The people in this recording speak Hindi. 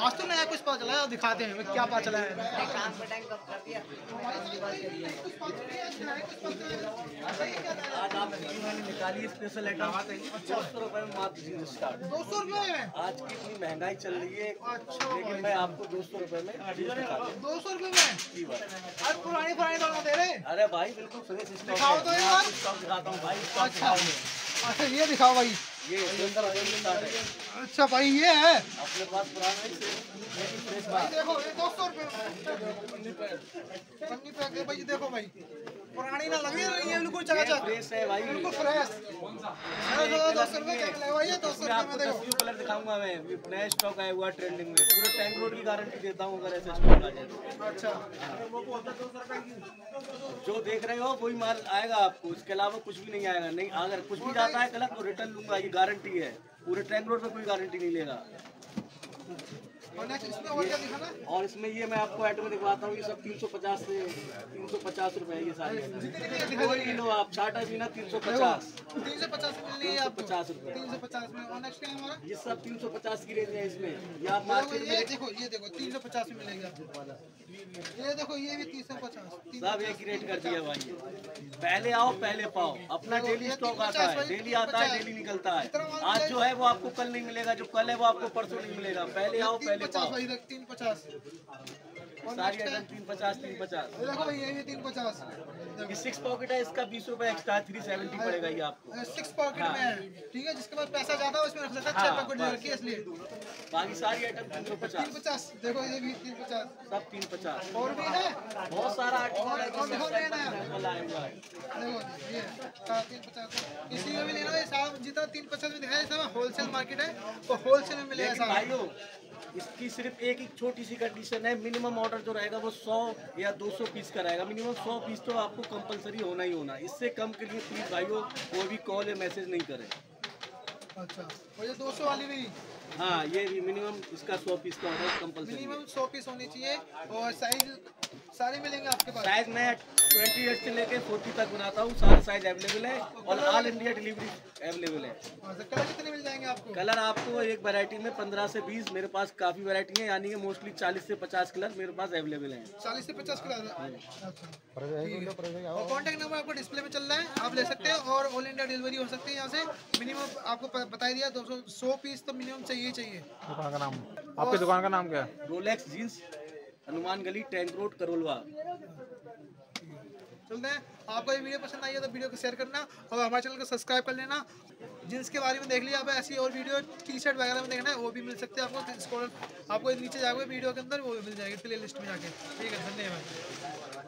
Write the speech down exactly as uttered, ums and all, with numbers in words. आज तो नया कुछ पता चला है, दिखाते हैं क्या पता चला है। दो सौ रुपए में आज कितनी महंगाई चल रही है, लेकिन मैं आपको दो सौ रुपए में दो सौ रुपए में अरे पुरानी पुरानी दवा दे रहे। अरे भाई बिल्कुल फ्रेश स्टॉक दिखाता हूँ भाई। अच्छा अच्छा ये दिखाओ भाई, ये अच्छा भाई ये है अपने पास पुराना। देखो ये दो सौ रुपये भाई, देखो भाई पुरानी ना लग रही है, बिल्कुल फ्रेश है भाई, बिल्कुल फ्रेश। दो सौ रुपये दो सौ रुपये कलर दिखाऊंगा मैं, नया स्टॉक आया हुआ ट्रेंडिंग में, पूरे टैंक रोड की गारंटी देता हूँ अगर ऐसे स्टॉक आ जाए। अच्छा जो देख रहे हो वही माल आएगा आपको, उसके अलावा कुछ भी नहीं आएगा। नहीं अगर कुछ भी जाता है गलत तो रिटर्न लूंगा, ये गारंटी है। पूरे टैंक रोड में कोई गारंटी नहीं लेगा। और इसमें ये मैं आपको आइटम दिखवाता हूँ, ये सब तीन सौ पचास से तीन सौ पचास रुपए है। ये सारे किलो आप छाटा भी ना तीन सौ पचास तीन सौ पचास पचास रुपए तीन सौ पचास में, ये सब तीन सौ पचास की रेंज है। इसमें ये आप मार्केट में देखो, ये देखो तीन सौ पचास में मिलेगा। ये देखो ये भी तीन सौ पचास, सब एक ही रेट कर दिया भाई। पहले आओ पहले पाओ, अपना डेली स्टॉक आता है, डेली आता है, डेली निकलता है। आज जो है वो आपको कल नहीं मिलेगा, जो कल है वो आपको परसों नहीं मिलेगा। पहले आओ पहले पाओ। तीन पचास सारी आइटम तीन पचास तीन पचास देखो भाई, ये भी तीन पचास। ये सिक्स पॉकेट है, इसका बीस रुपए एक्स्ट्रा थ्री सेवेंटी पड़ेगा ये आपको। सिक्स पॉकेट में है ठीक है, जिसके पास पैसा ज्यादा उसमें रख सकता है, छह पॉकेट में रखिए। इसलिए बाकी सारी आइटम तीन सौ पचास तीन पचास देखो ये भी तीन पचास सब तीन पचास और भी है बहुत सारा आइटम आया हुआ है। देखो ये तीन पचास किसी में भी लेना है साहब, जितना तीन पचास में दिखाया सब होलसेल मार्केट है और होलसेल में मिलेगा साहब। इसकी सिर्फ एक ही छोटी सी कंडीशन है, मिनिमम ऑर्डर जो रहेगा वो सौ या दो सौ पीस का रहेगा। मिनिमम सौ पीस तो आपको कंपलसरी होना ही होना, इससे कम के लिए प्लीज भाइयों कोई भी कॉल या मैसेज नहीं करें। अच्छा और ये दो सौ वाली भी, हाँ ये भी मिनिमम इसका सौ पीस का ऑर्डर कंपलसरी, मिनिमम सौ पीस होनी चाहिए। और साइज सारे मिलेंगे आपके पास, साइज मैं ट्वेंटी एट से लेकर फोर्टी तक बनाता हूँ, सारे साइज अवेलेबल है और ऑल इंडिया डिलीवरी अवेलेबल है। कलर कितने मिल जाएंगे आपको? कलर आपको एक वैरायटी में पंद्रह से बीस, मेरे पास काफी वैरायटी है, यानी कि मोस्टली चालीस से पचास कलर मेरे पास अवेलेबल हैं। चालीस से पचास कलर। और कॉन्टैक्ट नंबर आपको डिस्प्ले में चल रहा है, आप ले सकते हैं और ऑल इंडिया डिलीवरी हो सकती है यहाँ से। मिनिमम आपको बताया दिया दो सौ सौ पीस तो मिनिमम चाहिए चाहिए। दुकान का नाम, आपकी दुकान का नाम क्या है? रोलेक्स जींस, हनुमान गली, टैंक रोड, करोलवा। चलते हैं। आपको ये वीडियो पसंद आई है तो वीडियो को शेयर करना और हमारे चैनल को सब्सक्राइब कर लेना। जिसके बारे में देख लिया आप, ऐसी और वीडियो टी शर्ट वगैरह में देखना है वो भी मिल सकते हैं आपको। स्कॉलर आपको नीचे जाओगे वीडियो के अंदर वो भी मिल जाएगी प्ले लिस्ट में जाके। ठीक है, धन्यवाद।